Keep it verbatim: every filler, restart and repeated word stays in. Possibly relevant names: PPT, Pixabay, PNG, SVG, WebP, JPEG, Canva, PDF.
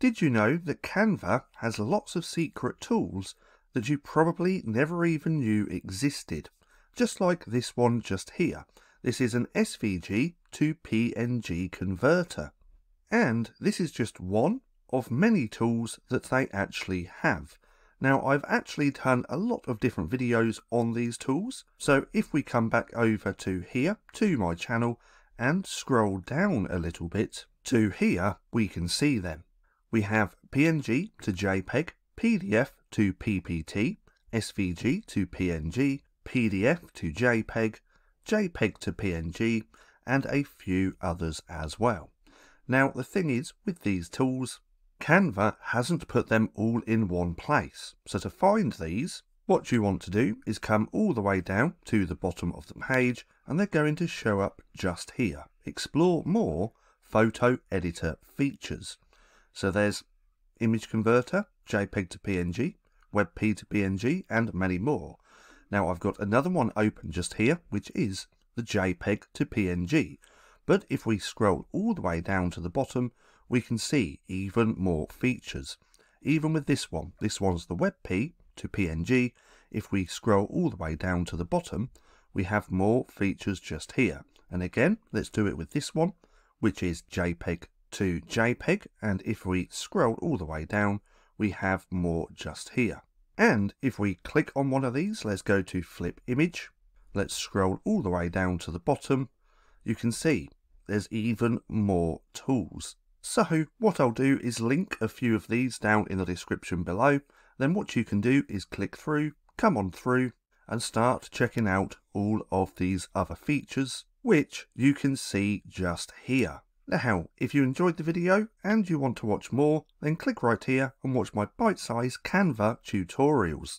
Did you know that Canva has lots of secret tools that you probably never even knew existed? Just like this one just here. This is an S V G to P N G converter. And this is just one of many tools that they actually have. Now, I've actually done a lot of different videos on these tools. So if we come back over to here, to my channel, and scroll down a little bit to here, we can see them. We have P N G to JPEG, P D F to P P T, S V G to P N G, P D F to JPEG, JPEG to P N G, and a few others as well. Now, the thing is, with these tools, Canva hasn't put them all in one place. So to find these, what you want to do is come all the way down to the bottom of the page, and they're going to show up just here. Explore more photo editor features. So there's image converter, JPEG to P N G, WebP to P N G, and many more. Now, I've got another one open just here, which is the JPEG to P N G. But if we scroll all the way down to the bottom, we can see even more features. Even with this one, this one's the WebP to P N G. If we scroll all the way down to the bottom, we have more features just here. And again, let's do it with this one, which is JPEG to JPEG, and if we scroll all the way down, we have more just here. And if we click on one of these, let's go to flip image, let's scroll all the way down to the bottom, you can see there's even more tools. So what I'll do is link a few of these down in the description below, then what you can do is click through, come on through, and start checking out all of these other features, which you can see just here. Now, if you enjoyed the video and you want to watch more, then click right here and watch my bite-sized Canva tutorials.